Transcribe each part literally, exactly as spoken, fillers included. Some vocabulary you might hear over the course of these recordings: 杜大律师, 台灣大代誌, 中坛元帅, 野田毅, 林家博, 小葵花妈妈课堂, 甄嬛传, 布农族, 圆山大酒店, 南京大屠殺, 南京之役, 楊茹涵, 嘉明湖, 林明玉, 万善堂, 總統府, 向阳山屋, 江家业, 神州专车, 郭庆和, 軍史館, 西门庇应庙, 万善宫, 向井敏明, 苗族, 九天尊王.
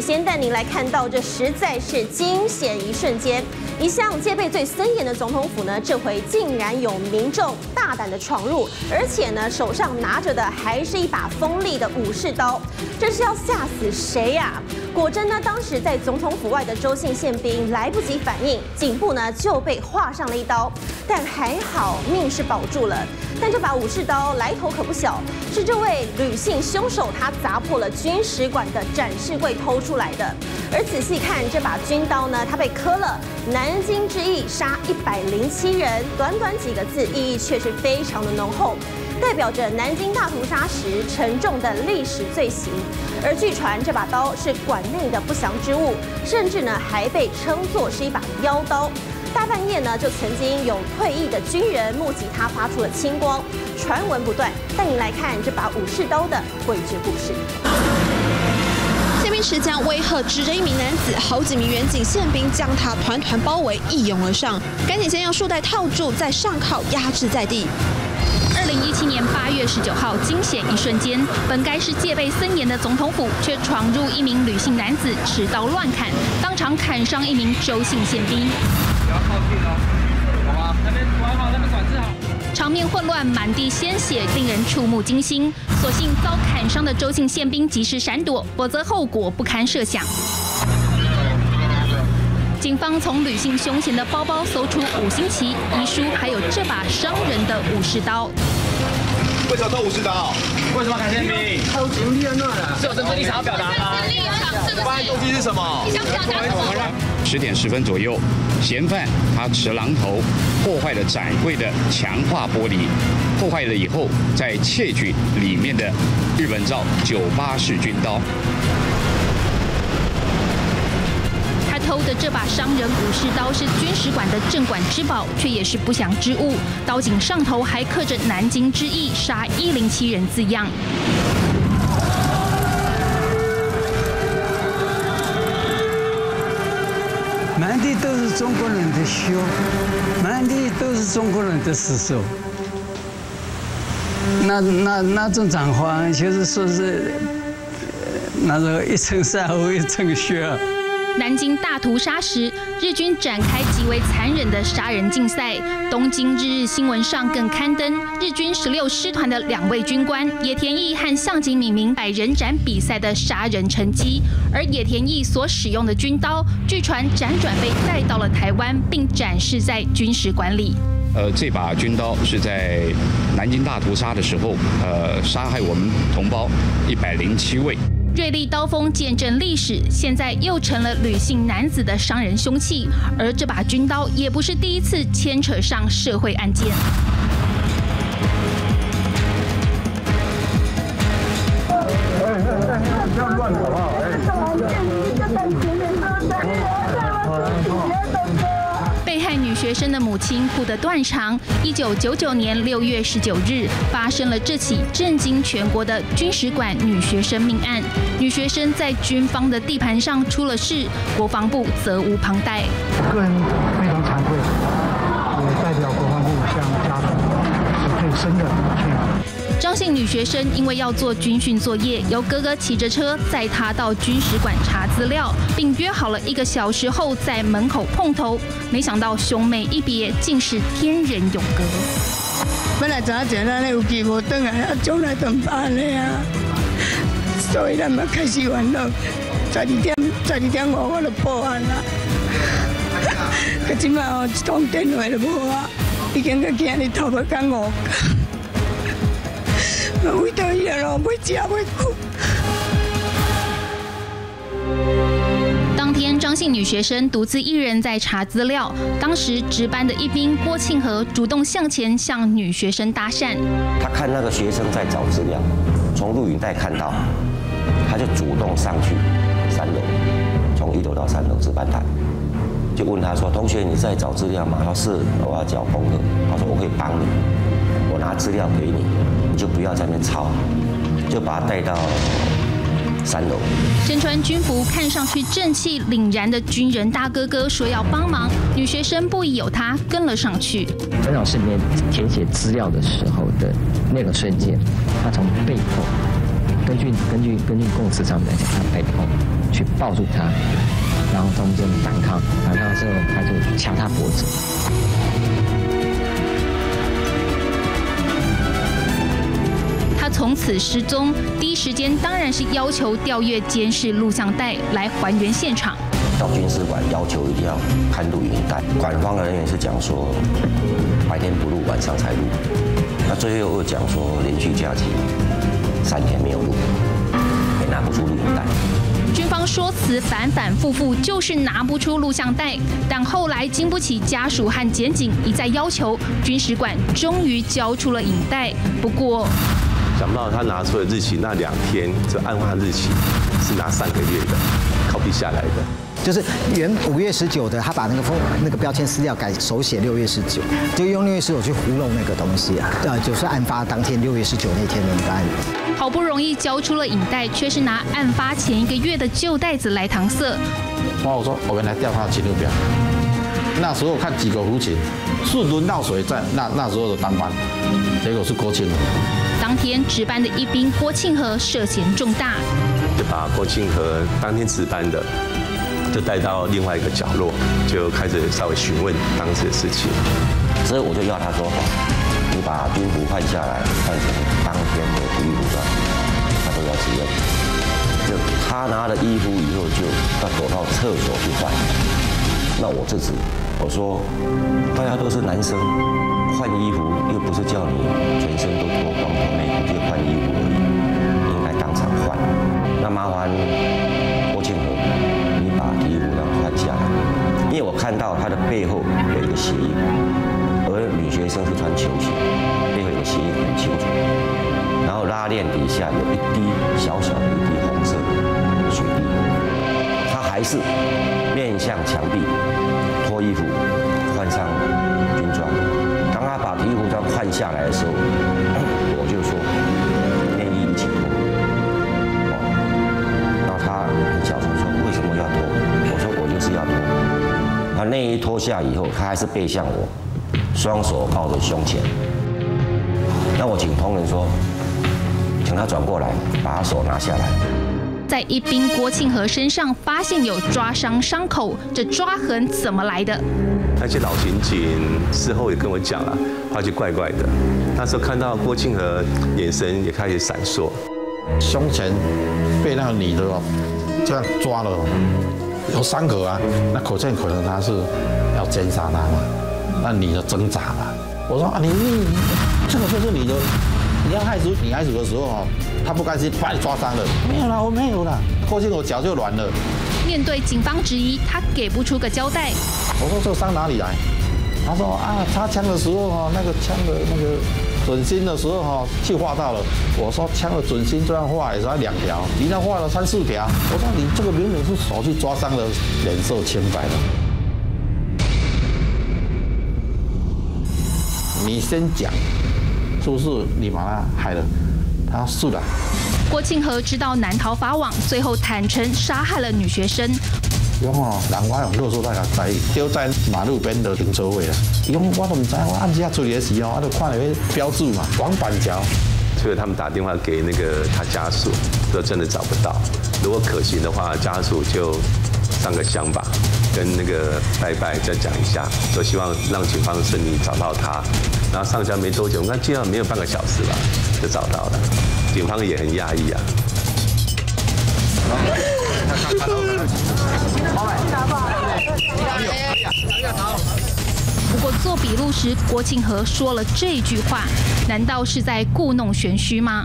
首先带您来看到，这实在是惊险一瞬间。一向戒备最森严的总统府呢，这回竟然有民众大胆的闯入，而且呢，手上拿着的还是一把锋利的武士刀，这是要吓死谁呀、啊？果真呢，当时在总统府外的周姓宪兵来不及反应，颈部呢就被划上了一刀，但还好命是保住了。但这把武士刀来头可不小，是这位女性凶手他砸破了军使馆的展示柜偷出来的。而仔细看这把军刀呢，它被刻了南京之役杀一百零七人，短短几个字，意义却是非常的浓厚，代表着南京大屠杀时沉重的历史罪行。而据传这把刀是馆内的不祥之物，甚至呢还被称作是一把妖刀。大半夜呢，就曾经有退役的军人目击它发出了青光，传闻不断。带您来看这把武士刀的诡谲故事。 持枪威吓，指着一名男子，好几名远警宪兵将他团团包围，一拥而上，赶紧先用束带套住，再上铐压制在地。二零一七年八月十九号，惊险一瞬间，本该是戒备森严的总统府，却闯入一名女性男子，持刀乱砍，当场砍伤一名周姓宪兵。不要靠近哦，好吗？那边管好，那边管制好。 场面混乱，满地鲜血，令人触目惊心。所幸遭砍伤的周姓宪兵及时闪躲，否则后果不堪设想。警方从女性凶嫌的包包搜出五星旗、遗书，还有这把伤人的武士刀。为什么偷武士刀？为什么砍宪兵？偷警力那了，是有政治立场要表达吗？犯案动机是什么？你想表达什么？十点十分左右，嫌犯他持榔头。 破坏了展柜的强化玻璃，破坏了以后，再窃取里面的日本造九八式军刀。他偷的这把商人武士刀是军使馆的镇馆之宝，却也是不祥之物。刀颈上头还刻着“南京之役杀一零七人”字样。 满地都是中国人的血，满地都是中国人的尸首。那那那种状况，就是说是那种一层山后一层雪。南京大屠杀时，日军展开极为残忍的杀人竞赛。东京日日新闻上更刊登日军十六师团的两位军官野田毅和向井敏明摆人斩比赛的杀人成绩。 而野田毅所使用的军刀，据传辗转被带到了台湾，并展示在军使馆里。呃，这把军刀是在南京大屠杀的时候，呃，杀害我们同胞一百零七位。锐利刀锋见证历史，现在又成了女性男子的伤人凶器。而这把军刀也不是第一次牵扯上社会案件。 被害女学生的母亲哭得断肠。一九九九年六月十九日，发生了这起震惊全国的军使馆女学生命案。女学生在军方的地盘上出了事，国防部责无旁贷。我个人非常惭愧，我代表国防部向家属表示最深的歉意。 张姓女学生因为要做军训作业，由哥哥骑着车载她到军使馆查资料，并约好了一个小时后在门口碰头。没想到兄妹一别，竟是天人永隔。本来早前咱有机会等下，将来怎么办呢？所以咱们开始玩了。十二点，十二点我我就报案了。可今嘛哦，一通电话就无啊，已经到今日头要到五。 为着伊咯，要吃要哭。当天，张姓女学生独自一人在查资料，当时值班的一兵郭庆和主动向前向女学生搭讪。他看那个学生在找资料，从录影带看到，他就主动上去三楼，从一楼到三楼值班台，就问他说：“同学，你在找资料吗？”他说：“是，我要交功课。”他说：“我可以帮你，我拿资料给你。” 就不要在那吵，就把他带到三楼。身穿军服、看上去正气凛然的军人大哥哥说要帮忙，女学生不疑有他，跟了上去。陈老师里面填写资料的时候的那个瞬间，他从背后根据根据根据供词上面来讲，他被迫去抱住他，然后中间反抗，反抗之后他就掐他脖子。他从此失踪，第一时间当然是要求调阅监视录像带来还原现场。 到军事馆要求一定要看录影带，馆方人员是讲说白天不录，晚上才录。那最后又讲说连续假期三天没有录，也拿不出录影带。军方说辞反反复复，就是拿不出录像带。但后来经不起家属和检警一再要求，军事馆终于交出了影带。不过，想不到他拿出的日期那两天，这案发日期是拿三个月的，拷贝下来的。 就是原五月十九的，他把那个封那个标签撕掉，改手写六月十九，就用六月十九去糊弄那个东西啊。呃，就是案发当天六月十九那天的那个案子。好不容易交出了影带，却是拿案发前一个月的旧袋子来搪塞。哇，我说我们来调查记录表，那时候看几个湖群，是轮到谁在那那时候的当班，结果是郭庆和。当天值班的一兵郭庆和涉嫌重大，就把郭庆和当天值班的。 就带到另外一个角落，就开始稍微询问当时的事情。所以我就要他说：“你把军服换下来，换成当天的体育服装。”他说要指认。就他拿了衣服以后，就要走到厕所去换。那我制止，我说：“大家都是男生，换衣服又不是叫你全身都脱光脱内裤就换衣服而已，应该当场换。那麻烦郭庆和。” 衣服让换下来，因为我看到他的背后有一个鞋印，而女学生是穿球鞋，背后有个鞋印很清楚。然后拉链底下有一滴小小的一滴红色的血滴，他还是面向墙壁脱衣服，换上军装。当他把体育服装换下来的时候，我就说愿意一起脱。然后他很小声说为什么要脱？ 是要脱，他内衣脱下以后，他还是背向我，双手抱着胸前。那我请同仁说，请他转过来，把他手拿下来。在一兵郭庆和身上发现有抓伤伤口，这抓痕怎么来的？那些老刑警事后也跟我讲了，他就怪怪的。那时候看到郭庆和眼神也开始闪烁，胸前被那个女的哦，这样抓了。 有伤口啊，那可见可能他是要奸杀他嘛？那你的挣扎嘛？我说啊，你你这个就是你的，你要害死女孩子的时候哦，他不甘心把你抓伤了，没有啦，我没有啦，过去我脚就软了。面对警方质疑，他给不出个交代。我说这伤哪里来？他说啊，擦枪的时候哦，那个枪的那个准心的时候哦，去划到了。我说枪的准心这样划也才两条，你那划了三四条。我说你这个明明是手去抓伤了，脸色清白了。你先讲，是不是你把他害了？他说是的。郭庆和知道难逃法网，最后坦诚杀害了女学生。 用哦，人我用落手袋甲载，丢在马路边的停车位啦。用我都唔知，我按下出嚟时哦，我都看到迄标志嘛，黄板桥。所以他们打电话给那个他家属，说真的找不到。如果可行的话，家属就上个香吧，跟那个拜拜再讲一下，说希望让警方顺利找到他。然后上香没多久，我看竟然没有半个小时吧，就找到了。警方也很讶异啊。 不过做笔录时，郭庆和说了这句话，难道是在故弄玄虚吗？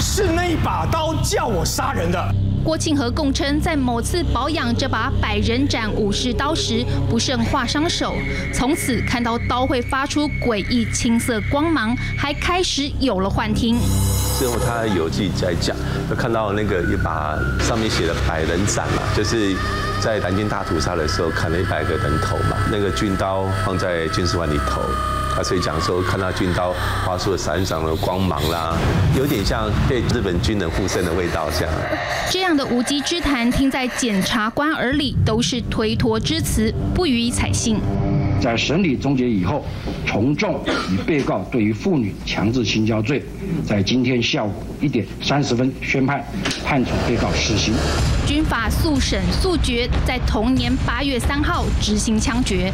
是那一把刀叫我杀人的。郭庆和供称，在某次保养这把百人斩武士刀时，不慎划伤手，从此看到刀会发出诡异青色光芒，还开始有了幻听。 之后他有自己在讲，就看到那个一把上面写的百人斩嘛，就是在南京大屠杀的时候砍了一百个人头嘛，那个军刀放在军事馆里头，啊，所以讲说看到军刀发出了闪闪的光芒啦，有点像被日本军人附身的味道这样。这样的无稽之谈，听在检察官耳里都是推脱之词，不予采信。在审理终结以后，从重与被告对于妇女强制性交罪，在今天下午一点三十分宣判，判处被告死刑。军法速审速决，在同年八月三号执行枪决。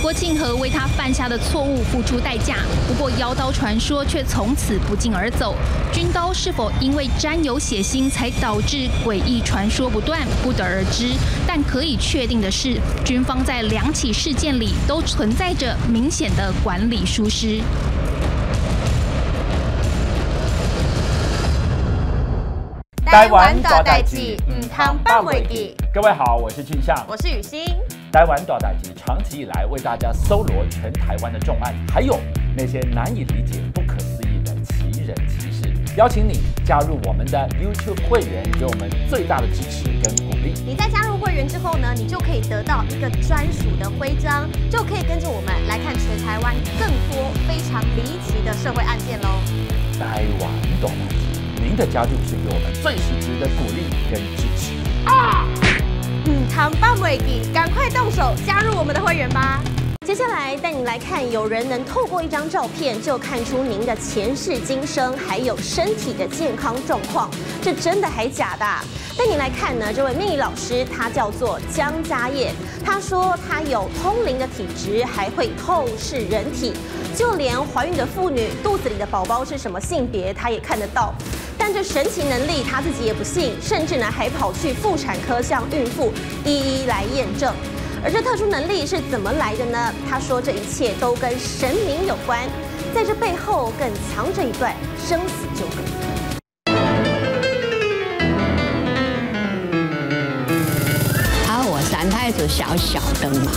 郭庆和为他犯下的错误付出代价，不过妖刀传说却从此不胫而走。军刀是否因为沾有血腥才导致诡异传说不断，不得而知。但可以确定的是，军方在两起事件里都存在着明显的管理疏失。台湾大代志，唔通放袂记。各位好，我是俊相，我是雨欣。台湾大代志长期以来为大家搜罗全台湾的重案，还有那些难以理解、不可思议的奇人奇事。邀请你加入我们的 YouTube 会员，给我们最大的支持跟鼓励。你在加入会员之后呢，你就可以得到一个专属的徽章，就可以跟着我们来看全台湾更多非常离奇的社会案件喽。台湾大代志。您的加入是给我们最实质的鼓励跟支持啊！嗯，唐棒尾底，赶快动手加入我们的会员吧！接下来带你来看，有人能透过一张照片就看出您的前世今生，还有身体的健康状况，这真的还假的啊？带你来看呢，这位命理老师他叫做江家业，他说他有通灵的体质，还会透视人体，就连怀孕的妇女肚子里的宝宝是什么性别，他也看得到。但这神奇能力他自己也不信，甚至呢还跑去妇产科向孕妇一一来验证。而这特殊能力是怎么来的呢？他说这一切都跟神明有关，在这背后更藏着一段生死纠葛。啊，我三太子小小的嘛，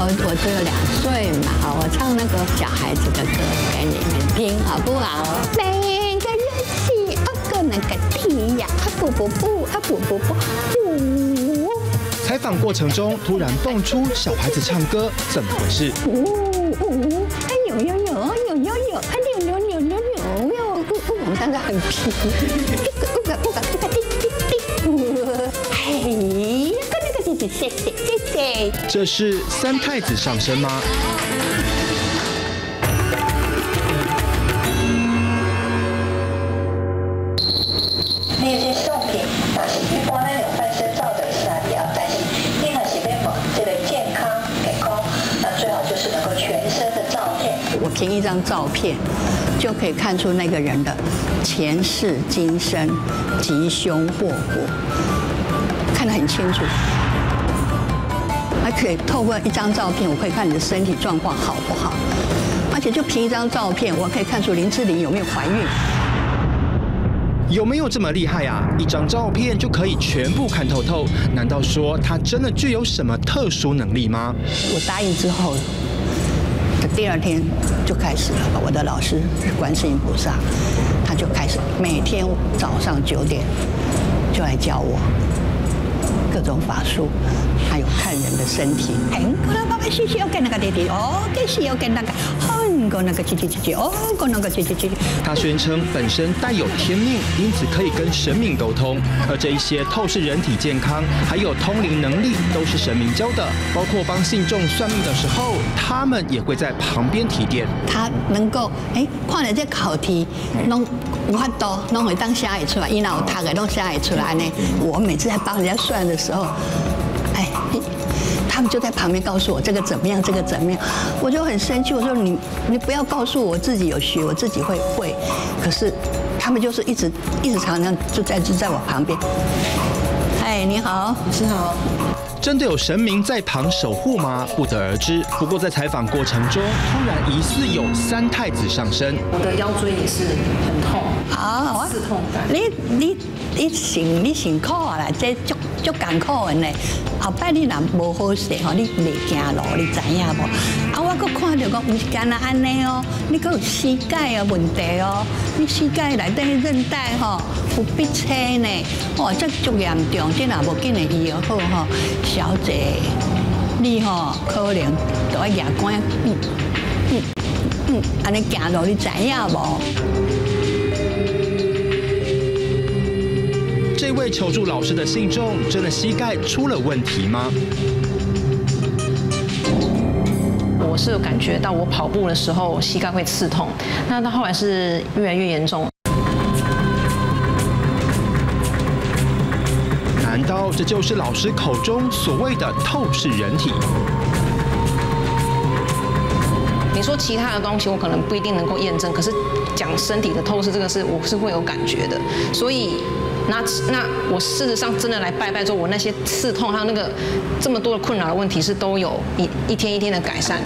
我我只有两岁嘛，我唱那个小孩子的歌给你们听，好不好？每个人是一个那个题呀，啊不不不，啊不不不，不。采访过程中突然蹦出小孩子唱歌，怎么回事？呜呜，哎呦呦呦呦呦呦，哎呦呦呦呦呦呦，呜呜，我们刚刚很皮，呜个呜个呜个滴滴滴，呜，嘿，跟那个弟弟谢谢谢谢。这是三太子上身吗？那些商品，那是一般的。凭一张照片就可以看出那个人的前世今生、吉凶祸福，看得很清楚。还可以透过一张照片，我可以看你的身体状况好不好。而且就凭一张照片，我可以看出林志玲有没有怀孕。有没有这么厉害啊？一张照片就可以全部看透透？难道说她真的具有什么特殊能力吗？我答应之后。第二天就开始了，我的老师是观世音菩萨，他就开始每天早上九点就来教我各种法术，还有看人的身体。嗯，我爸爸是要跟那个弟弟，哦，是要跟那个，嗯，跟那个姐姐姐姐，哦，跟那个姐姐姐姐。他宣称本身带有天命，因此可以跟神明沟通，而这一些透视人体健康，还有通灵能力，都是神明教的。包括帮信众算命的时候，他们也会在旁边提点。他能够哎，看了这考题，弄有法度，弄会当下也出来，伊那有读的弄下也出来呢。我每次在帮人家算的时候，哎。他们就在旁边告诉我这个怎么样，这个怎么样，我就很生气。我说你你不要告诉我自己有学，我自己会会。可是他们就是一直一直常常就在就在我旁边。嗨，你好，你好。真的有神明在旁守护吗？不得而知。不过在采访过程中，突然疑似有三太子上身。我的腰椎也是很痛啊，刺痛感。你你你辛你辛苦啦，这足足艰苦的呢。后摆你若无好势吼，你袂行路，你知影无？啊，我阁看到讲，唔是干那安尼哦，你阁有膝盖的问题哦，你膝盖内底韧带吼有逼车呢，哦，这足严重，这若无紧的医好吼，小姐，你吼可能就要牙关，嗯嗯嗯，安尼行路你知影无？这位求助老师的信众真的膝盖出了问题吗？是感觉到我跑步的时候膝盖会刺痛，那到后来是越来越严重。难道这就是老师口中所谓的透视人体？ 你说其他的东西，我可能不一定能够验证，可是讲身体的透视这个是，我是会有感觉的。所以，那那我事实上真的来拜拜之后，我那些刺痛还有那个这么多的困扰的问题是都有一一天一天的改善。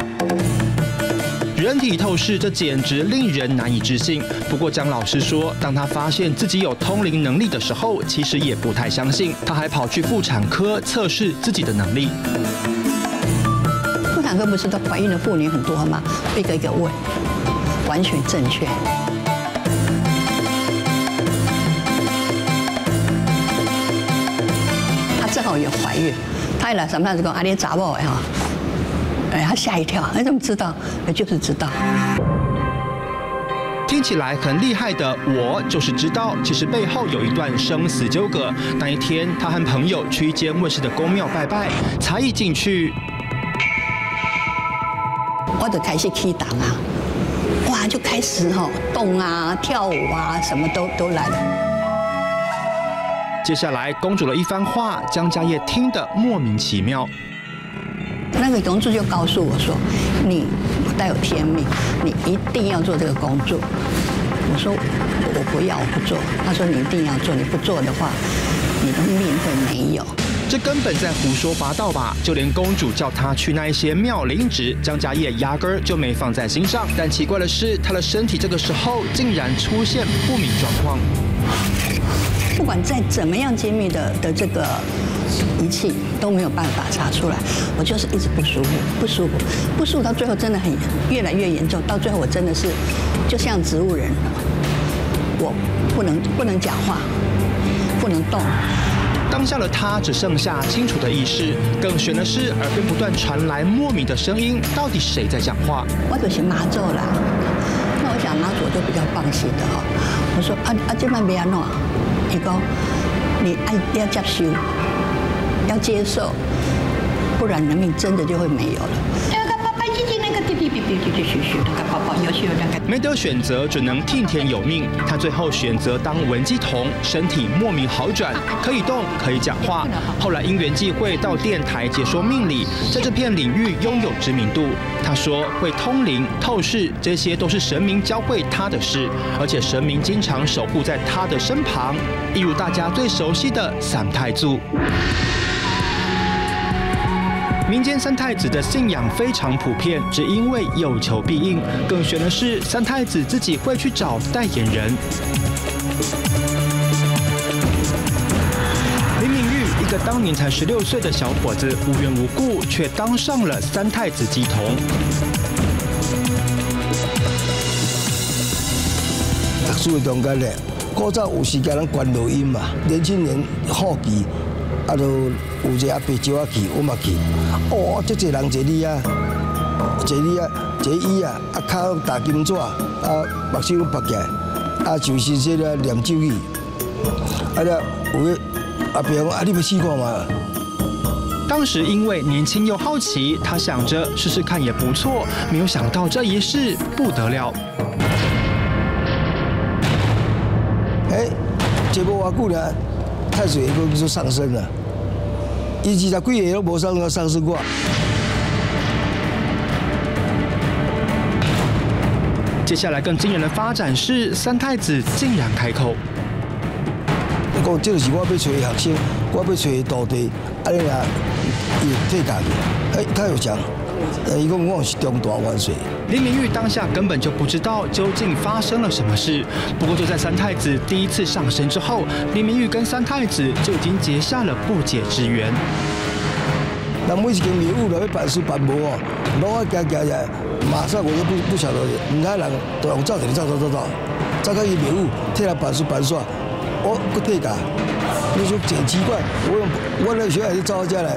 人体透视这简直令人难以置信。不过江老师说，当他发现自己有通灵能力的时候，其实也不太相信，他还跑去妇产科测试自己的能力。 妇产科不是都怀孕的妇女很多吗？一个一个问，完全正确。她正好也怀孕，她一来什么样子讲阿爹杂报哎哈，哎她吓一跳，哎怎么知道？哎就是知道。听起来很厉害的，我就是知道，其实背后有一段生死纠葛。那一天，她和朋友去一间卫士的宫庙拜拜，才一进去。 我就开始起动啊，哇，就开始吼、哦、动啊、跳舞啊，什么都都来了。接下来，公主的一番话，江嘉业听得莫名其妙。那个公主就告诉我说：“你带有天命，你一定要做这个工作。”我说：“我不要，我不做。”她说：“你一定要做，你不做的话，你的命会没有。” 这根本在胡说八道吧！就连公主叫她去那一些庙领旨，江嘉业压根儿就没放在心上。但奇怪的是，她的身体这个时候竟然出现不明状况。不管再怎么样精密的的这个仪器都没有办法查出来，我就是一直不舒服，不舒服，不舒服到最后真的很越来越严重，到最后我真的是就像植物人，我不能不能讲话，不能动。 当下的他只剩下清楚的意识，更悬的是耳边不断传来莫名的声音，到底谁在讲话？我就是妈祖啦，那我想妈祖就比较放心的哈、哦。我说啊啊，这摆袂安怎？伊讲你爱要接受，要接受，不然人命真的就会没有了。 没得选择，只能听天由命。他最后选择当文乩童，身体莫名好转，可以动，可以讲话。后来因缘际会到电台解说命理，在这片领域拥有知名度。他说会通灵、透视，这些都是神明教会他的事，而且神明经常守护在他的身旁，一如大家最熟悉的三太祖。 民间三太子的信仰非常普遍，只因为有求必应。更玄的是，三太子自己会去找代言人。林明玉，一个当年才十六岁的小伙子，无缘无故却当上了三太子乩童。特殊的中间嘞，古早有时间咱关录音嘛，年轻人好奇。 啊，都有一个阿伯招我去，我嘛去。哦，足侪人坐你啊，坐你啊，坐椅啊，啊，脚踏金纸，啊，目睭白起，啊，就是说咧念咒语。啊了，有个阿伯讲，啊，你要试看嘛？当时因为年轻又好奇，他想着试试看也不错，没有想到这一试不得了。哎，这无偌久了。 太水都就上升了，一直在贵也都没上上升过。接下来更惊人的发展是，三太子竟然开口：“我讲这就是我要找的学生，我要找的徒弟，安尼啊，伊退堂去。哎，他有讲，呃，伊讲我是中大元帅。” 林明玉当下根本就不知道究竟发生了什么事。不过就在三太子第一次上身之后，林明玉跟三太子就已经结下了不解之缘。那每一间庙宇落去办事办无哦，落去行行下，马上我就不不晓得，唔知人都用走起，走走走走，走到伊庙宇替人办事办煞，我搁退噶，你说真奇怪，我我那时候还是走到这来。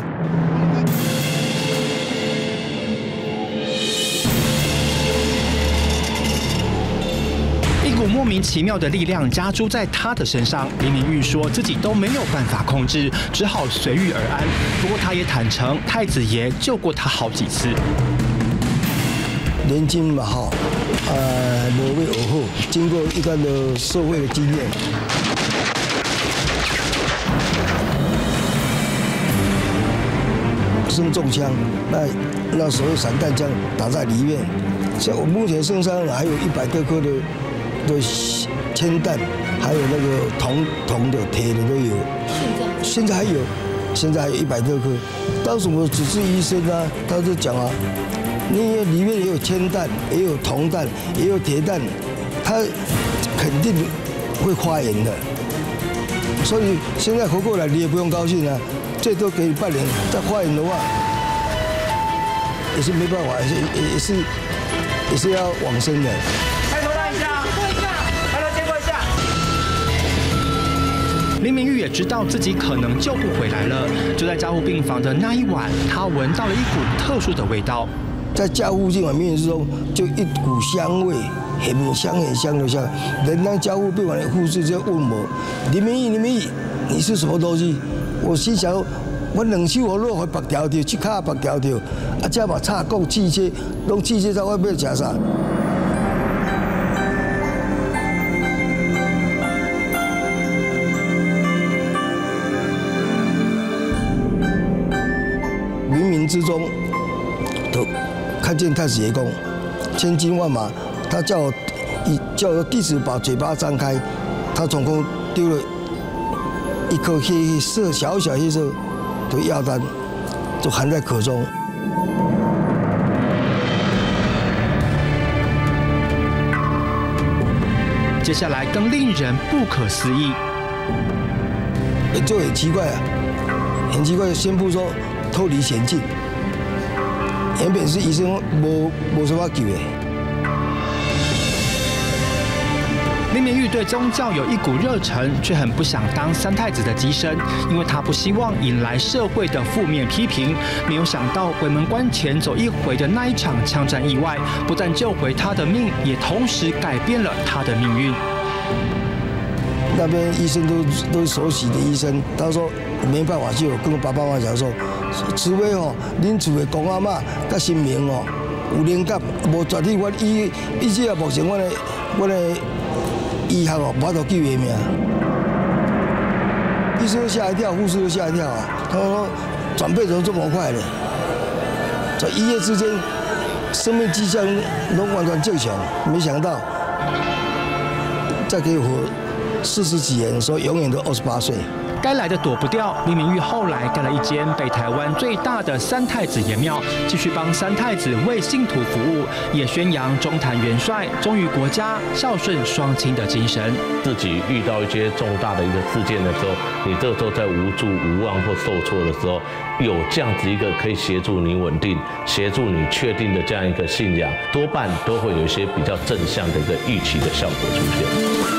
一股莫名其妙的力量加诸在他的身上，林明玉说自己都没有办法控制，只好随遇而安。不过他也坦诚，太子爷救过他好几次。年轻嘛哈，呃，挪位而后，经过一段的社会的经验。 生中枪，那那时候散弹枪打在里面，像我目前身上还有一百多颗的的铅弹，还有那个铜铜的、铁的都有。现在还有，现在还有一百多颗。当时我只是医生啊，他就讲啊，因为里面也有铅弹，也有铜弹，也有铁弹，它肯定会发炎的。所以现在活过来，你也不用高兴啊。 最多给你半年，再发炎的话，也是没办法，也也也是也是要往生的。抬头看一下，过一下，抬头接过一下。林明玉也知道自己可能救不回来了，就在加护病房的那一晚，他闻到了一股特殊的味道，在加护病房里面之中，就一股香味。 很香很香的香，人家加护病房的护士就问我：“林明玉，林明玉，你是什么东西？”我心想：“我两手我落去白条条，去卡白条条，啊，这把插够器械，弄器械在外面吃啥？”冥冥之中，都看见太子爷公，千军万马。 他叫我，叫我弟子把嘴巴张开，他总共丢了一颗黑色小小黑色的药丹，就含在口中。接下来更令人不可思议，就很奇怪啊，很奇怪，宣布说脱离险境，原本是医生无无什么救的。 林明玉对宗教有一股热忱，却很不想当三太子的乩身，因为他不希望引来社会的负面批评。没有想到鬼门关前走一回的那一场枪战意外，不但救回他的命，也同时改变了他的命运。那边医生都都熟悉的医生，他说没办法救，跟我爸爸妈妈讲说，除非哦，恁厝的公阿妈甲神明哦有灵感，无绝对我医，医只啊目前我的我的。 医学哦，无得救的命。医生吓一跳，护士都吓一跳啊！他说：“转变怎么这么快呢？在一夜之间，生命迹象都完全正常。没想到，再给我四十几年，说永远都二十八岁。” 该来的躲不掉，林明玉后来盖了一间北台湾最大的三太子爷庙，继续帮三太子为信徒服务，也宣扬中坛元帅忠于国家、孝顺双亲的精神。自己遇到一些重大的一个事件的时候，你这时候在无助、无望或受挫的时候，有这样子一个可以协助你稳定、协助你确定的这样一个信仰，多半都会有一些比较正向的一个预期的效果出现。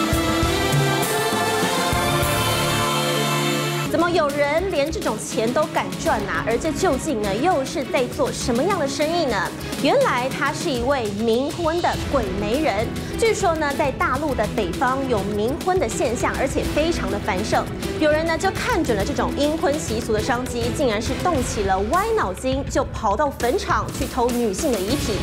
有人连这种钱都敢赚啊！而这究竟呢，又是在做什么样的生意呢？原来他是一位冥婚的鬼媒人。据说呢，在大陆的北方有冥婚的现象，而且非常的繁盛。有人呢就看准了这种阴婚习俗的商机，竟然是动起了歪脑筋，就跑到坟场去偷女性的遗体。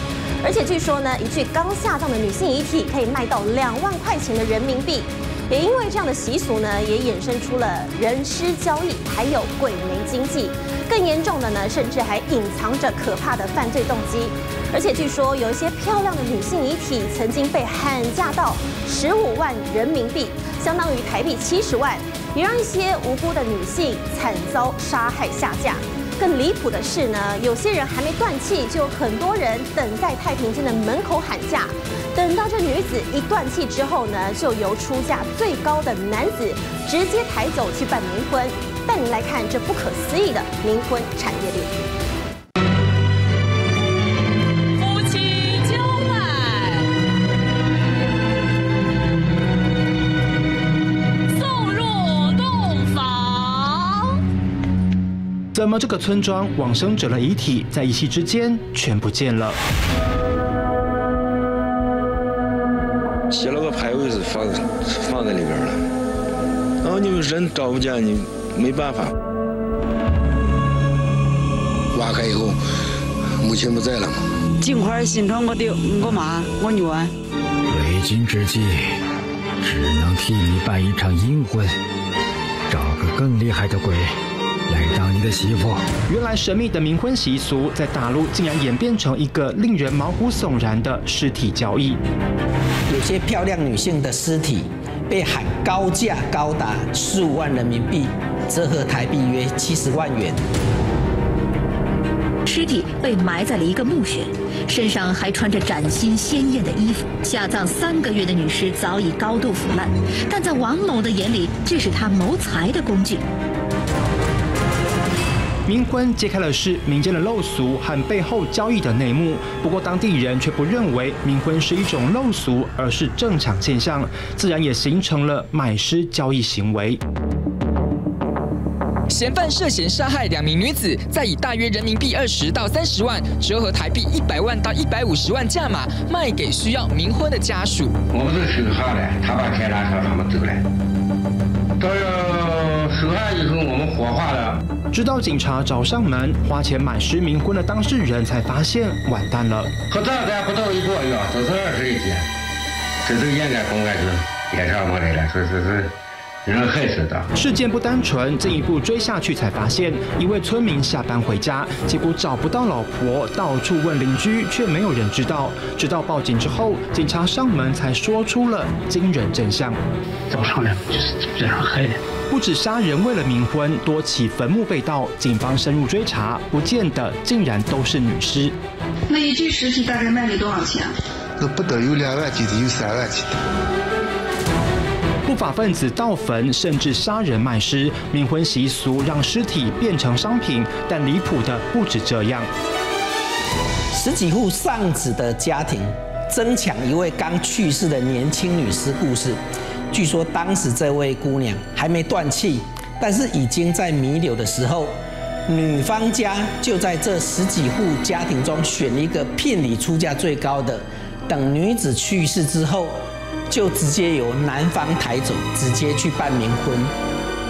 而且据说呢，一具刚下葬的女性遗体可以卖到两万块钱的人民币。 也因为这样的习俗呢，也衍生出了人尸交易，还有鬼媒经济。更严重的呢，甚至还隐藏着可怕的犯罪动机。而且据说有一些漂亮的女性遗体曾经被喊价到十五万人民币，相当于台币七十万，也让一些无辜的女性惨遭杀害下架。更离谱的是呢，有些人还没断气，就有很多人等在太平间的门口喊价。 等到这女子一断气之后呢，就由出价最高的男子直接抬走去办冥婚，带您来看这不可思议的冥婚产业链。 怎么这个村庄往生者的遗体在一夕之间全不见了？ 写了个牌位子放放在里边了，然后你人找不见，你没办法。挖开以后，母亲不在了嘛。尽快寻找我爹、我妈、我女儿。为今之计，只能替你办一场阴婚，找个更厉害的鬼。 来当你的媳妇。原来神秘的冥婚习俗，在大陆竟然演变成一个令人毛骨悚然的尸体交易。有些漂亮女性的尸体被喊高价，高达十五万人民币，折合台币约七十万元。尸体被埋在了一个墓穴，身上还穿着崭新鲜艳的衣服。下葬三个月的女尸早已高度腐烂，但在王某的眼里，这是他谋财的工具。 冥婚揭开了是民间的陋俗和背后交易的内幕，不过当地人却不认为冥婚是一种陋俗，而是正常现象，自然也形成了买尸交易行为。嫌犯涉嫌杀害两名女子，再以大约人民币二十到三十万，折合台币一百万到一百五十万价码卖给需要冥婚的家属。我们是手上的，他把钱拿走，他们走了。到了手上以后，我们火化了。 直到警察找上门，花钱买尸冥婚的当事人才发现完蛋了。合葬才不到一个月，只是二十一天，这都应该公安局也上过来了，是是是。 人害死的事件不单纯，进一步追下去才发现，一位村民下班回家，结果找不到老婆，到处问邻居，却没有人知道。直到报警之后，警察上门才说出了惊人真相：早上来就是这样害的。不止杀人为了冥婚，多起坟墓被盗，警方深入追查，不见的竟然都是女尸。那一具尸体大概卖你多少钱？那不得有两万几的，有三万几的。 不法分子盗坟，甚至杀人卖尸，冥婚习俗让尸体变成商品。但离谱的不止这样，十几户丧子的家庭争抢一位刚去世的年轻女尸故事。据说当时这位姑娘还没断气，但是已经在弥留的时候，女方家就在这十几户家庭中选一个聘礼出价最高的，等女子去世之后。 就直接由男方抬走，直接去办冥婚。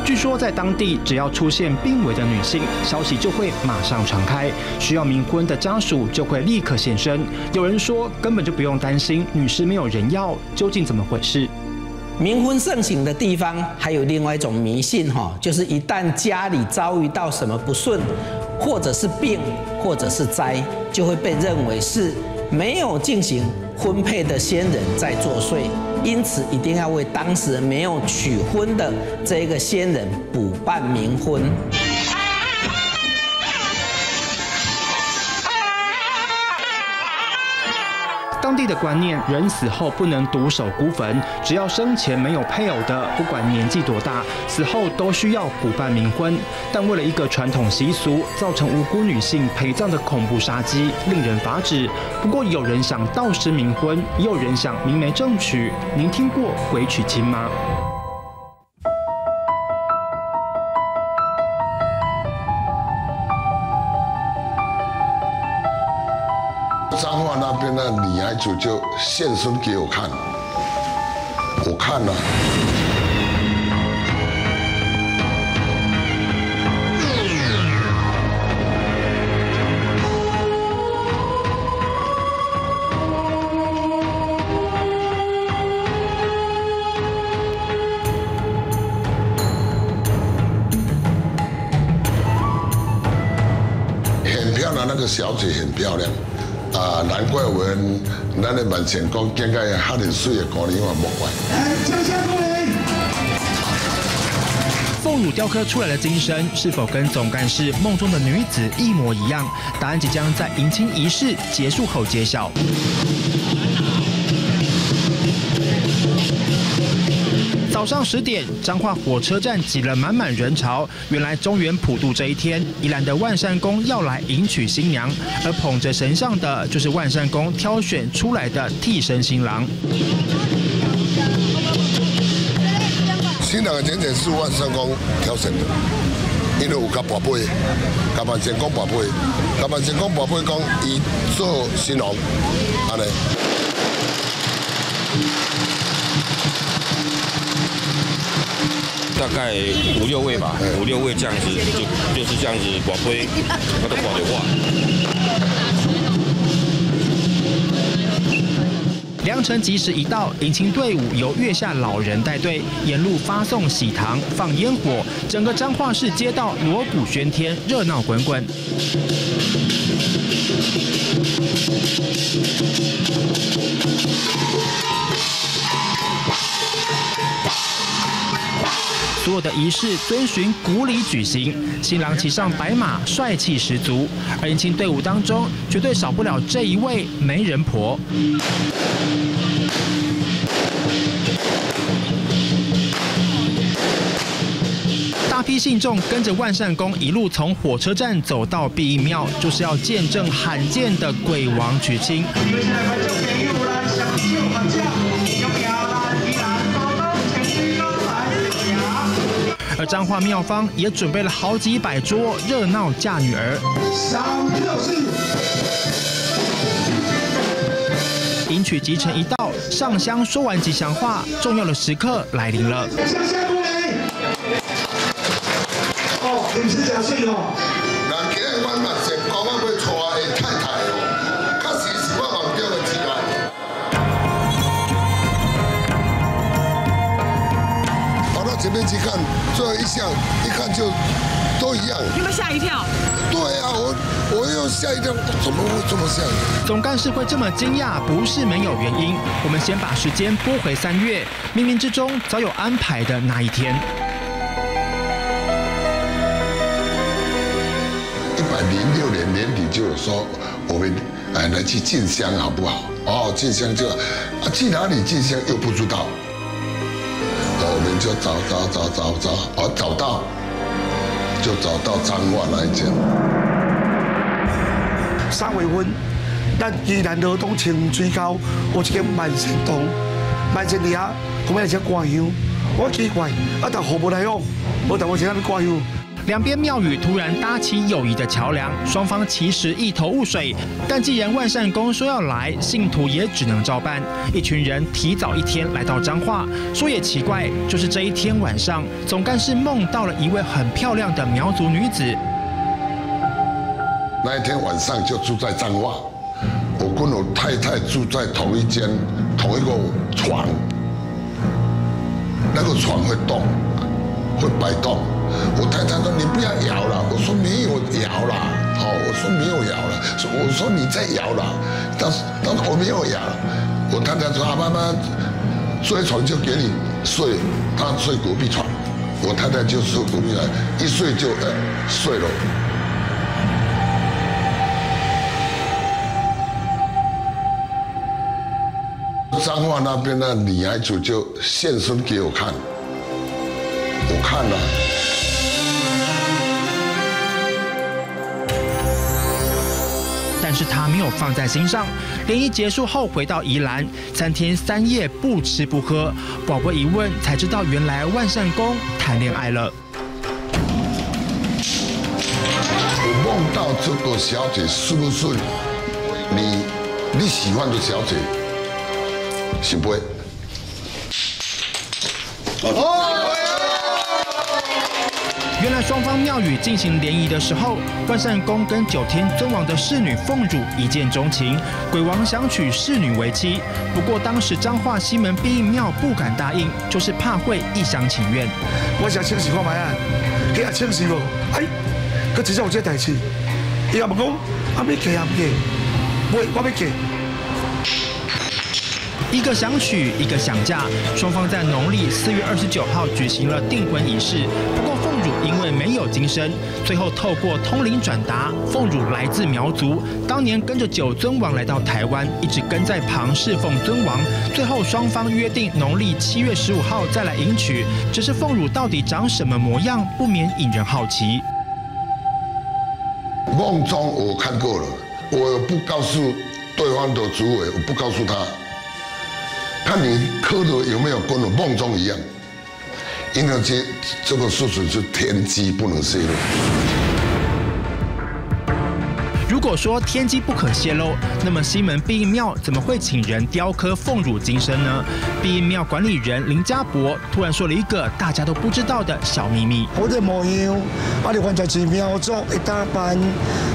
据说在当地，只要出现病危的女性，消息就会马上传开，需要冥婚的家属就会立刻现身。有人说，根本就不用担心女尸没有人要，究竟怎么回事？冥婚盛行的地方，还有另外一种迷信哈，就是一旦家里遭遇到什么不顺，或者是病，或者是灾，就会被认为是没有进行婚配的先人在作祟。 因此，一定要为当事人没有娶婚的这个先人补办冥婚。当地的观念，人死后不能独守孤坟，只要生前没有配偶的，不管年纪多大，死后都需要补办冥婚。但为了一个传统习俗，造成无辜女性陪葬的恐怖杀机，令人发指。不过，有人想盗尸冥婚，也有人想明媒正娶。您听过鬼娶亲吗？ 彰化那边的女孩子就现身给我看，我看了，很漂亮，那个小姐很漂亮。 啊，难怪我们咱的面前讲见个哈尔水的姑娘嘛，莫怪。哎，江夏姑娘，凤乳雕刻出来的金身是否跟总干事梦中的女子一模一样？答案即将在迎亲仪式结束后揭晓。 早上十点，彰化火车站挤了满满人潮。原来中原普渡这一天，宜兰的万善宫要来迎娶新娘，而捧着神像的就是万善宫挑选出来的替身新郎。新郎的点点是万善宫挑选的，因为有甲宝贝，甲万善宫宝贝，甲万善宫宝贝讲伊做新郎，安尼。 大概五六位吧，五六位这样子就就是这样子，宝贝，我都不好的话。良辰吉时一到，迎亲队伍由月下老人带队，沿路发送喜糖、放烟火，整个彰化市街道锣鼓喧天，热闹滚滚。 所有的仪式遵循古礼举行，新郎骑上白马，帅气十足。而迎亲队伍当中，绝对少不了这一位媒人婆。 大批信众跟着万善公一路从火车站走到避疫庙，就是要见证罕见的鬼王娶亲。而彰化庙方也准备了好几百桌热闹嫁女儿。迎娶吉辰一到，上香说完吉祥话，重要的时刻来临了。 你们是真水哦！人今日阮嘛成功，我要娶个太太哦，确实是我梦中的一人。跑到前面去看，最后一项一看就都一样。有没有吓一跳？对啊，我我又吓一跳，怎么会这么吓？总干事会这么惊讶，不是没有原因。我们先把时间拨回三月，冥冥之中早有安排的那一天。 零六年年底就有说，我们哎来去进香好不好？哦，进香就啊去哪里进香又不知道，我们就找找找找找，哦找到，就找到彰化来讲。三月份，咱宜蘭羅東清水溝有一個萬善堂，萬善堂我們來吃掛香，我奇怪啊，但服務來往，無但我請他們掛香。 两边庙宇突然搭起友谊的桥梁，双方其实一头雾水。但既然万善公说要来，信徒也只能照办。一群人提早一天来到彰化，说也奇怪，就是这一天晚上，总干事梦到了一位很漂亮的苗族女子。那一天晚上就住在彰化，我跟我太太住在同一间同一个床，那个床会动，会摆动。 我太太说：“你不要摇了。”我说：“没有摇了。”好，我说：“没有摇了。”我说：“你在摇了。”但是，但是我没有摇。我太太说：“啊，妈妈，睡床就给你睡。”她睡隔壁床，我太太就睡隔壁床，一睡就呃睡了。彰化那边的女孩子就现身给我看，我看了。 但是他没有放在心上。联谊结束后回到宜兰，三天三夜不吃不喝。宝宝一问才知道，原来万善公谈恋爱了。我梦到这个小姐是不是你你喜欢的小姐？是不会。哦。 原来双方庙宇进行联谊的时候，万善公跟九天尊王的侍女凤乳一见钟情，鬼王想娶侍女为妻。不过当时彰化西门避疫庙不敢答应，就是怕会一厢情愿。我想清洗看卖啊，去啊清洗无？哎，佮真正有这代志，伊也问讲，阿要嫁阿唔嫁？袂，我要嫁。 一个想娶，一个想嫁，双方在农历四月二十九号举行了订婚仪式。不过凤乳因为没有今生，最后透过通灵转达，凤乳来自苗族，当年跟着九尊王来到台湾，一直跟在旁侍奉尊王。最后双方约定农历七月十五号再来迎娶，只是凤乳到底长什么模样，不免引人好奇。梦中我看过了，我不告诉对方的主委，我不告诉他。 看你磕的有没有跟我梦中一样，因为这这个事实是天机不能泄露。如果说天机不可泄露，那么西门庇应庙怎么会请人雕刻凤乳金身呢？庇应庙管理人林家博突然说了一个大家都不知道的小秘密。我哋模样，我哋完全是苗族的打扮，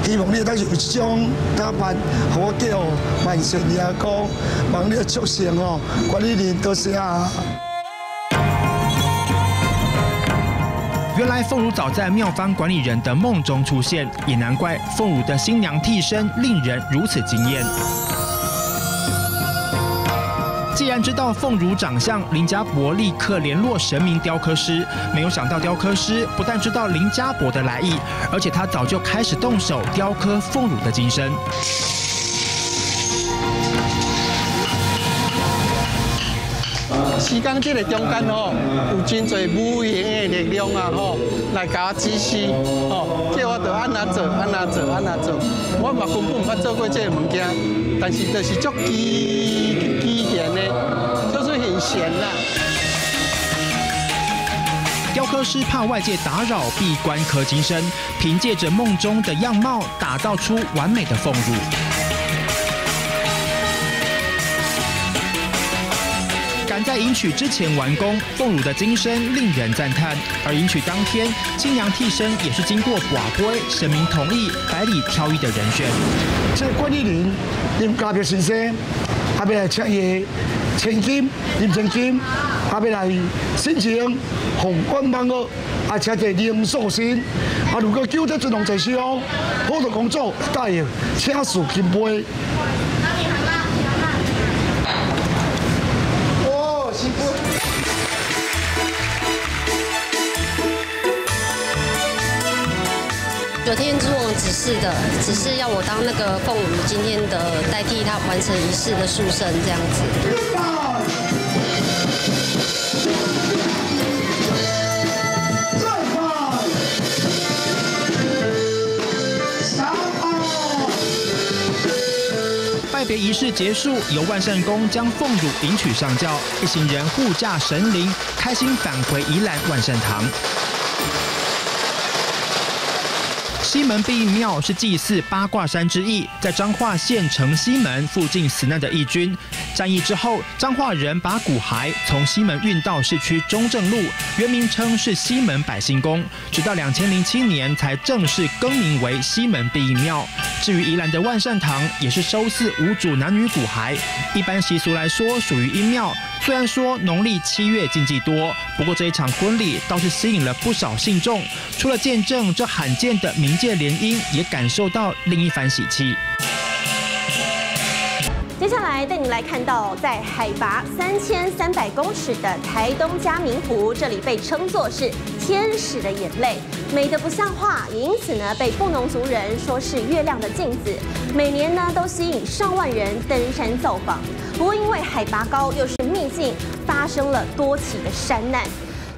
希望你都有一种打扮，好叫万神爷公，望你出现哦，管理人多谢啊。 原来凤乳早在庙方管理人的梦中出现，也难怪凤乳的新娘替身令人如此惊艳。既然知道凤乳长相，林家博立刻联络神明雕刻师。没有想到雕刻师不但知道林家博的来意，而且他早就开始动手雕刻凤乳的金身。 时间这个中间吼，有真侪无形的力量啊吼，来甲我指示吼，即我着安那做，安那做，安那做。我嘛根本唔捌做过这个物件，但是就是足机机缘的，就是很闲啦。雕刻师怕外界打扰，闭关刻金身，凭借着梦中的样貌，打造出完美的凤乳。 赶在迎娶之前完工，凤乳的金身令人赞叹。而迎娶当天，新娘替身也是经过法规、神明同意，百里挑一的人选。所以管理人林家博先生，他要来请爷千金、林千金，他要来申请宏观办学，啊，请一林素心，啊，如果救得尊龙在手，好多工作答应，请数金杯。 九天之王指示的，只是要我当那个凤乳今天的代替他完成仪式的书生这样子。拜别仪式结束，由万善宫将凤乳迎娶上轿，一行人护驾神灵，开心返回宜兰万善堂。 西门庇应庙是祭祀八卦山之一，在彰化县城西门附近死难的义军。战役之后，彰化人把骨骸从西门运到市区中正路，原名称是西门百姓宫，直到二零零七年才正式更名为西门庇应庙。至于宜兰的万善堂，也是收祀无主男女骨骸，一般习俗来说属于阴庙。 虽然说农历七月禁忌多，不过这一场婚礼倒是吸引了不少信众。除了见证这罕见的冥界联姻，也感受到另一番喜气。接下来带你来看到，在海拔三千三百公尺的台东嘉明湖，这里被称作是天使的眼泪，美得不像话，也因此呢被布农族人说是月亮的镜子。每年呢都吸引上万人登山造访。 不过，因为海拔高又是秘境，发生了多起的山难。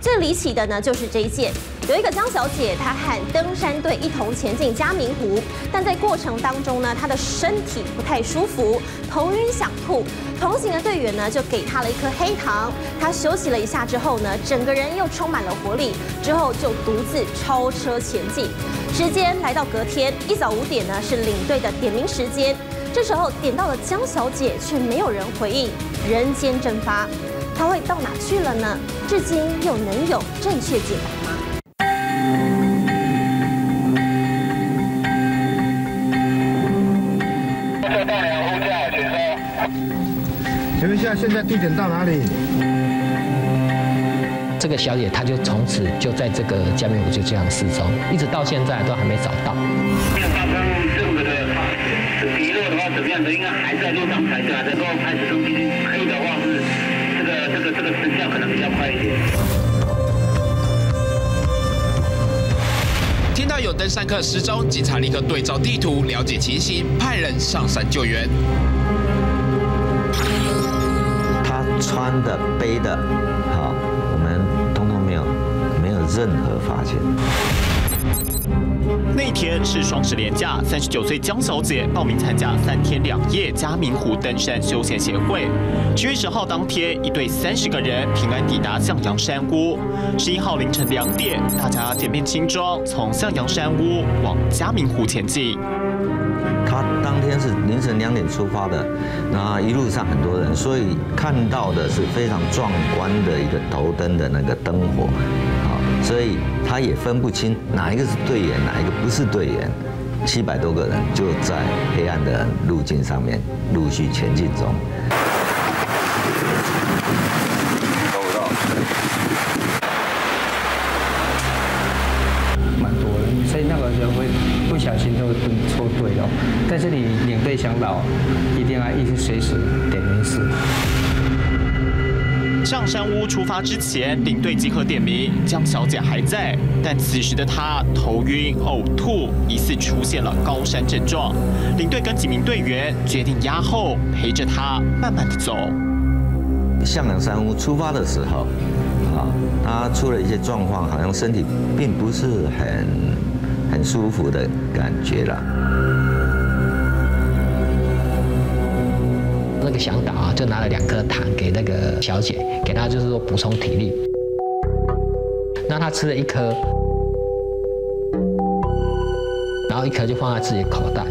最离奇的呢，就是这一件。有一个江小姐，她和登山队一同前进嘉明湖，但在过程当中呢，她的身体不太舒服，头晕想吐。同行的队员呢，就给她了一颗黑糖。她休息了一下之后呢，整个人又充满了活力，之后就独自超车前进。时间来到隔天一早五点呢，是领队的点名时间。 这时候点到了江小姐，却没有人回应，人间蒸发，她会到哪去了呢？至今又能有正确解答吗？ 请问一下，现在地点到哪里？这个小姐她就从此就在这个嘉明湖就这样失踪，一直到现在都还没找到。 怎么样的？应该还在路上才对，能够开始从今天可以的话是这个这个这个时效可能比较快一点。听到有登山客失踪，警察立刻对照地图了解情形，派人上山救援。他穿的、背的，好，我们通通没有没有任何发现。 那天是双十连假，三十九岁江小姐报名参加三天两夜嘉明湖登山休闲协会。七月十号当天，一队三十个人平安抵达向阳山屋。十一号凌晨两点，大家减免轻装，从向阳山屋往嘉明湖前进。当天是凌晨两点出发的，那一路上很多人，所以看到的是非常壮观的一个头灯的那个灯火，好，所以他也分不清哪一个是队员，哪一个不是队员。七百多个人就在黑暗的路径上面陆续前进中。 小心都会错对哦，但是你领队向导一定要一直随时点名示。上山屋出发之前，领队即刻点名，江小姐还在，但此时的她头晕、呕吐，疑似出现了高山症状。领队跟几名队员决定押后，陪着她慢慢的走。向阳山屋出发的时候，啊，她出了一些状况，好像身体并不是很。 很舒服的感觉啦。那个向导啊，就拿了两颗糖给那个小姐，给她就是说补充体力。那她吃了一颗，然后一颗就放在自己的口袋。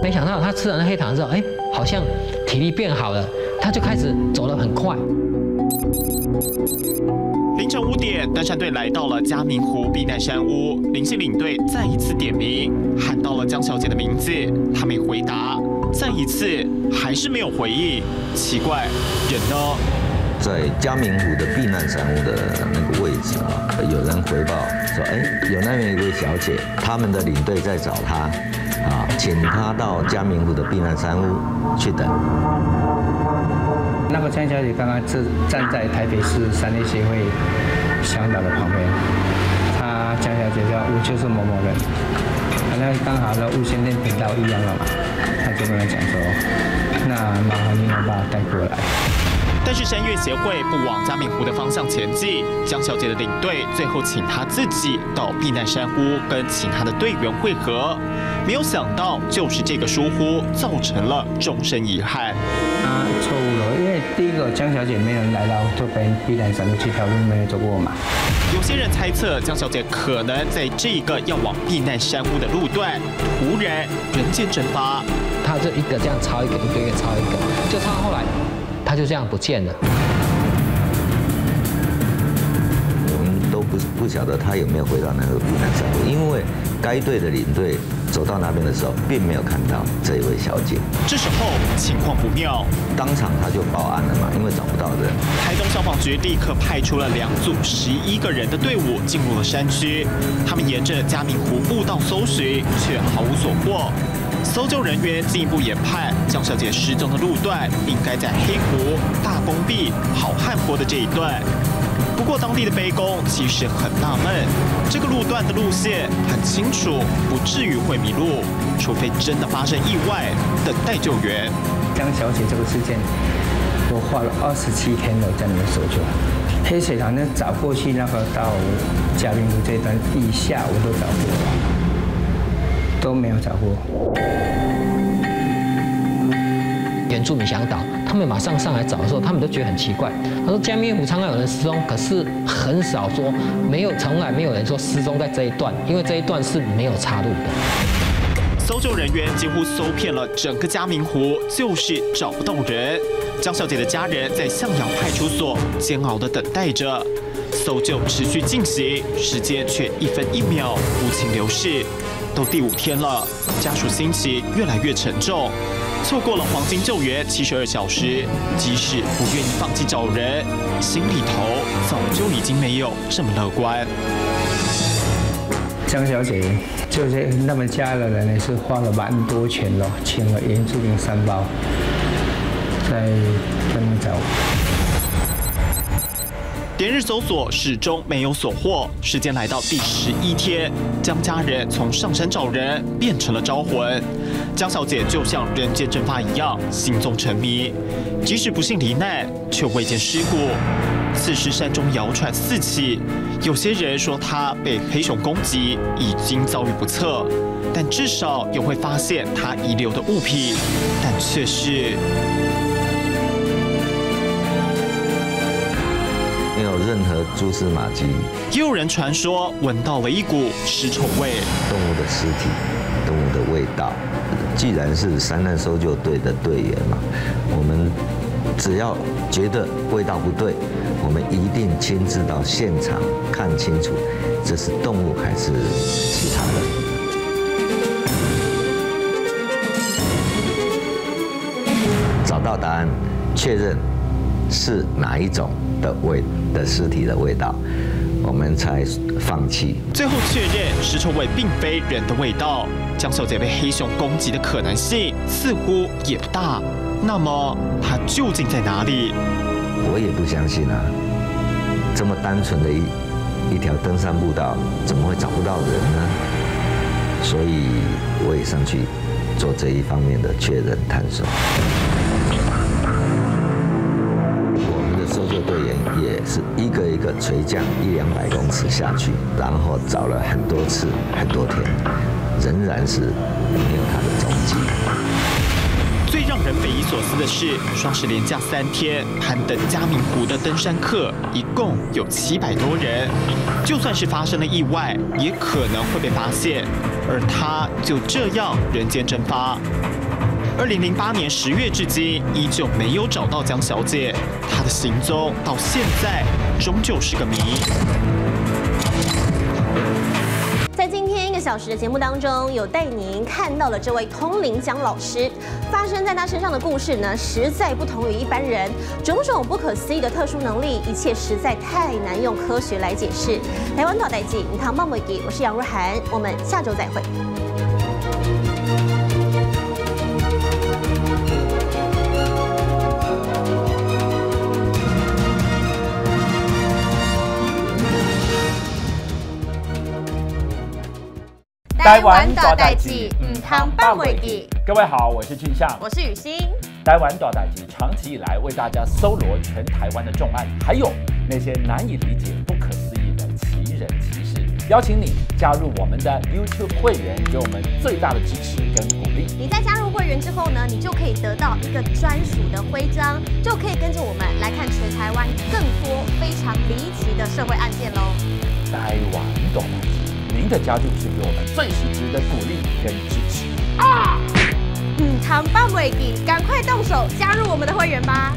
没想到她吃了那黑糖之后，哎，好像体力变好了，她就开始走得很快。 凌晨五点，登山队来到了嘉明湖避难山屋，林姓领队再一次点名，喊到了江小姐的名字，她没回答，再一次还是没有回应，奇怪，人呢？在嘉明湖的避难山屋的那个位置啊，有人回报说，哎，有那边一位小姐，他们的领队在找她，啊，请她到嘉明湖的避难山屋去等。 那个江小姐刚刚是站在台北市山地协会向导的旁边，她江小姐叫我就是某某人，好像刚好的无线电频道一样了嘛，她就跟我讲说，那麻烦你把我带过来。但是山岳协会不往嘉明湖的方向前进，江小姐的领队最后请她自己到避难山屋跟其他的队员会合，没有想到就是这个疏忽造成了终身遗憾。啊，错误了。 第一个江小姐没有人来到，就被避难山路这条路没有走过嘛。有些人猜测江小姐可能在这个要往避难山屋的路段，突然人间蒸发，她就一个这样抄一个，一个一个抄一个，就抄后来，她就这样不见了。我们都不不晓得她有没有回到那个避难山路，因为该队的领队。 走到那边的时候，并没有看到这一位小姐。这时候情况不妙，当场他就报案了嘛，因为找不到人。台东消防局立刻派出了两组十一个人的队伍进入了山区，他们沿着嘉明湖步道搜寻，却毫无所获。搜救人员进一步研判，江小姐失踪的路段应该在黑湖、大崩壁、好汉坡的这一段。 不过，当地的背工其实很纳闷，这个路段的路线很清楚，不至于会迷路，除非真的发生意外，等待救援。江小姐这个事件，我花了二十七天了在里面搜救，黑水塘那找过去，那个到嘉明湖这段以下我都找过了，都没有找过。 原住民向导，他们马上上来找的时候，他们都觉得很奇怪。他说：“嘉明湖常常有人失踪，可是很少说没有，从来没有人说失踪在这一段，因为这一段是没有岔路的。”搜救人员几乎搜遍了整个嘉明湖，就是找不到人。江小姐的家人在向阳派出所煎熬地等待着，搜救持续进行，时间却一分一秒无情流逝。都第五天了，家属心情越来越沉重。 错过了黄金救援七十二小时，即使不愿意放弃找人，心里头早就已经没有这么乐观。江小姐就是他们家的人也是花了蛮多钱咯，请了原住民三包，在他们找。连日搜索始终没有所获，时间来到第十一天，江家人从上山找人变成了招魂。 江小姐就像人间蒸发一样，行踪沉迷，即使不幸罹难，却未见尸骨。此时山中谣传四起，有些人说她被黑熊攻击，已经遭遇不测，但至少也会发现她遗留的物品，但却是没有任何蛛丝马迹。也有人传说闻到了一股尸臭味，动物的尸体。动物的味道。既然是山难搜救队的队员嘛，我们只要觉得味道不对，我们一定亲自到现场看清楚，这是动物还是其他人。 到答案，确认是哪一种的味的尸体的味道，我们才放弃。最后确认尸臭味并非人的味道，江小姐被黑熊攻击的可能性似乎也不大。那么它究竟在哪里？我也不相信啊！这么单纯的一一条登山步道，怎么会找不到人呢？所以我也上去做这一方面的确认探索。 队员也是一个一个垂降一两百公尺下去，然后找了很多次、很多天，仍然是没有他的踪迹。最让人匪夷所思的是，双十连假三天攀登嘉明湖的登山客一共有七百多人，就算是发生了意外，也可能会被发现，而他就这样人间蒸发。 二零零八年十月至今，依旧没有找到江小姐，她的行踪到现在终究是个谜。在今天一个小时的节目当中，有带您看到了这位通灵江老师，发生在他身上的故事呢，实在不同于一般人，种种不可思议的特殊能力，一切实在太难用科学来解释。台湾导代记，你看冒昧给，我是杨若涵，我们下周再会。台湾大代记，嗯，汤半尾记。各位好，我是俊相，我是雨欣。台湾大代记长期以来为大家搜罗全台湾的重案，还有那些难以理解、不可思议的奇人奇事。邀请你加入我们的 YouTube 会员，给我们最大的支持跟鼓励。你在加入会员之后呢，你就可以得到一个专属的徽章，就可以跟着我们来看全台湾更多非常离奇的社会案件喽。台湾大代记。 您的加入是给我们最实质的鼓励跟支持啊！嗯，汤半尾记，赶快动手加入我们的会员吧！